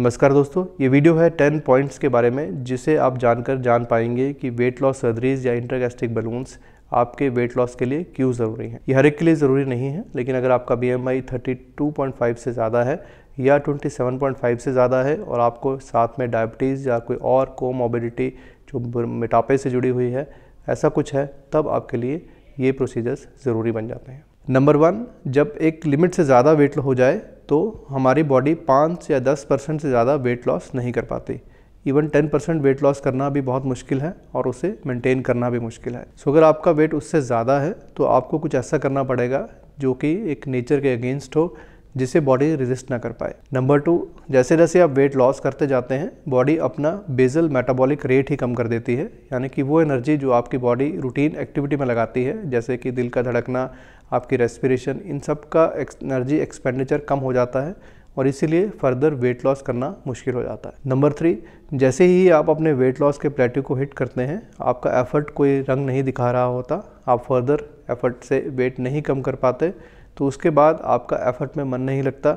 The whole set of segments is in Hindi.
नमस्कार दोस्तों, ये वीडियो है 10 पॉइंट्स के बारे में जिसे आप जानकर जान पाएंगे कि वेट लॉस सर्जरीज या इंट्रागैस्ट्रिक बलून्स आपके वेट लॉस के लिए क्यों ज़रूरी हैं। ये हर एक के लिए ज़रूरी नहीं है, लेकिन अगर आपका BMI 32.5 से ज़्यादा है या 27.5 से ज़्यादा है और आपको साथ में डायबिटीज़ या कोई और कोमोबिडिटी जो मोटापे से जुड़ी हुई है ऐसा कुछ है, तब आपके लिए ये प्रोसीजर्स ज़रूरी बन जाते हैं। नंबर वन, जब एक लिमिट से ज़्यादा वेट लॉस हो जाए तो हमारी बॉडी 5 या 10% से ज़्यादा वेट लॉस नहीं कर पाती। इवन 10% वेट लॉस करना भी बहुत मुश्किल है और उसे मेंटेन करना भी मुश्किल है। सो अगर आपका वेट उससे ज़्यादा है तो आपको कुछ ऐसा करना पड़ेगा जो कि एक नेचर के अगेंस्ट हो, जिसे बॉडी रेजिस्ट ना कर पाए। नंबर टू, जैसे जैसे आप वेट लॉस करते जाते हैं बॉडी अपना बेसल मेटाबॉलिक रेट ही कम कर देती है, यानी कि वो एनर्जी जो आपकी बॉडी रूटीन एक्टिविटी में लगाती है, जैसे कि दिल का धड़कना, आपकी रेस्पिरेशन, इन सब का एनर्जी एक्सपेंडिचर कम हो जाता है और इसीलिए फर्दर वेट लॉस करना मुश्किल हो जाता है। नंबर थ्री, जैसे ही आप अपने वेट लॉस के प्लेट्यू को हिट करते हैं आपका एफर्ट कोई रंग नहीं दिखा रहा होता, आप फर्दर एफर्ट से वेट नहीं कम कर पाते, तो उसके बाद आपका एफर्ट में मन नहीं लगता,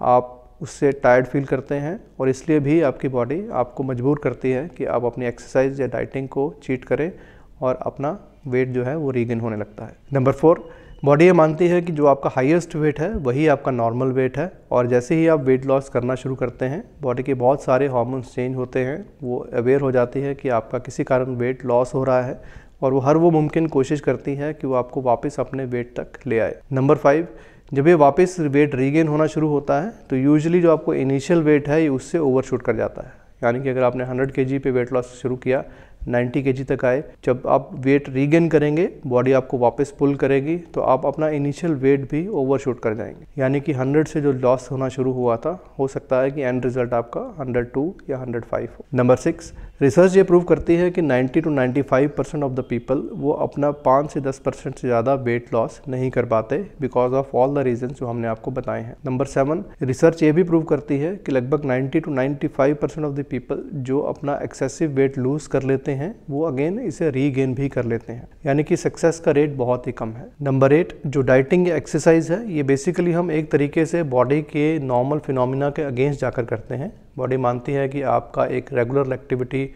आप उससे टायर्ड फील करते हैं और इसलिए भी आपकी बॉडी आपको मजबूर करती है कि आप अपनी एक्सरसाइज या डाइटिंग को चीट करें और अपना वेट जो है वो रीगेन होने लगता है। नंबर फोर, बॉडी ये मानती है कि जो आपका हाईएस्ट वेट है वही आपका नॉर्मल वेट है और जैसे ही आप वेट लॉस करना शुरू करते हैं बॉडी के बहुत सारे हार्मोन्स चेंज होते हैं, वो अवेयर हो जाती है कि आपका किसी कारण वेट लॉस हो रहा है और वो हर मुमकिन कोशिश करती है कि वो आपको वापस अपने वेट तक ले आए। नंबर फाइव, जब ये वापस वेट रीगेन होना शुरू होता है तो यूजुअली जो आपको इनिशियल वेट है ये उससे ओवरशूट कर जाता है, यानी कि अगर आपने 100 kg पे वेट लॉस शुरू किया 90 kg तक आए, जब आप वेट रीगेन करेंगे बॉडी आपको वापस पुल करेगी तो आप अपना इनिशियल वेट भी ओवरशूट कर जाएंगे, यानी कि 100 से जो लॉस होना शुरू हुआ था हो सकता है कि एंड रिजल्ट आपका 102 या 105 हो। नंबर सिक्स, रिसर्च ये प्रूव करती है कि 90 to 95% ऑफ द पीपल वो अपना 5 से 10% से ज़्यादा वेट लॉस नहीं कर पाते because of all the reason जो हमने आपको बताए हैं। नंबर सेवन, रिसर्च ये भी प्रूव करती है कि लगभग 90 to 95% ऑफ द पीपल जो अपना एक्सेसिव वेट लूज कर लेते हैं वो अगेन इसे रीगेन भी कर लेते हैं, यानी कि सक्सेस का रेट बहुत ही कम है। नंबर एट, जो डाइटिंग या एक्सरसाइज है ये बेसिकली हम एक तरीके से बॉडी के नॉर्मल फिनोमिना के अगेंस्ट जाकर करते हैं। बॉडी मानती है कि आपका एक रेगुलर एक्टिविटी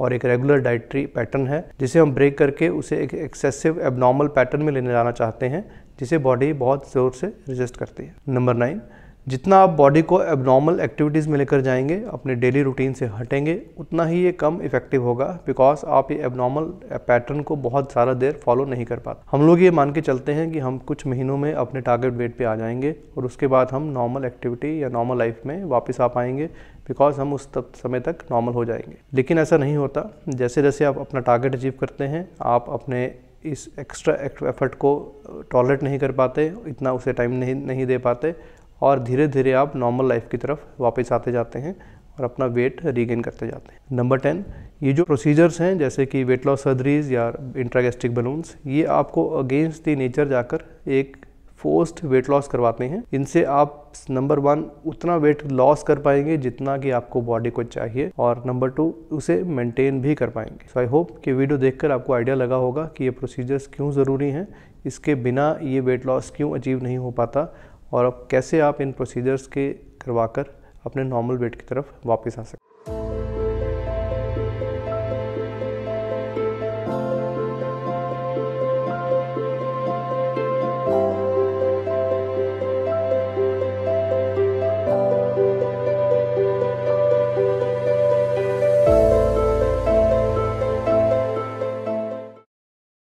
और एक रेगुलर डाइटरी पैटर्न है जिसे हम ब्रेक करके उसे एक एक्सेसिव एबनॉर्मल पैटर्न में लेने जाना चाहते हैं, जिसे बॉडी बहुत जोर से रेजिस्ट करती है। नंबर नाइन, जितना आप बॉडी को एबनॉर्मल एक्टिविटीज़ में लेकर जाएंगे, अपने डेली रूटीन से हटेंगे, उतना ही ये कम इफेक्टिव होगा बिकॉज आप ये एबनॉर्मल पैटर्न को बहुत ज़्यादा देर फॉलो नहीं कर पाते। हम लोग ये मान के चलते हैं कि हम कुछ महीनों में अपने टारगेट वेट पे आ जाएंगे और उसके बाद हम नॉर्मल एक्टिविटी या नॉर्मल लाइफ में वापस आ पाएंगे बिकॉज हम उस तब समय तक नॉर्मल हो जाएंगे, लेकिन ऐसा नहीं होता। जैसे जैसे आप अपना टारगेट अचीव करते हैं आप अपने इस एक्स्ट्रा एफर्ट को टॉलरेट नहीं कर पाते, इतना उसे टाइम नहीं दे पाते और धीरे धीरे आप नॉर्मल लाइफ की तरफ वापस आते जाते हैं और अपना वेट रीगेन करते जाते हैं। नंबर 10, ये जो प्रोसीजर्स हैं जैसे कि वेट लॉस सर्जरीज या इंट्रागैस्ट्रिक बलून्स, ये आपको अगेंस्ट दी नेचर जाकर एक फोर्स्ड वेट लॉस करवाते हैं। इनसे आप नंबर वन उतना वेट लॉस कर पाएंगे जितना कि आपको बॉडी को चाहिए और नंबर टू उसे मेंटेन भी कर पाएंगे। सो आई होप कि वीडियो देखकर आपको आइडिया लगा होगा कि ये प्रोसीजर्स क्यों ज़रूरी हैं, इसके बिना ये वेट लॉस क्यों अचीव नहीं हो पाता और अब कैसे आप इन प्रोसीजर्स के करवाकर अपने नॉर्मल वेट की तरफ वापस आ सकते हैं।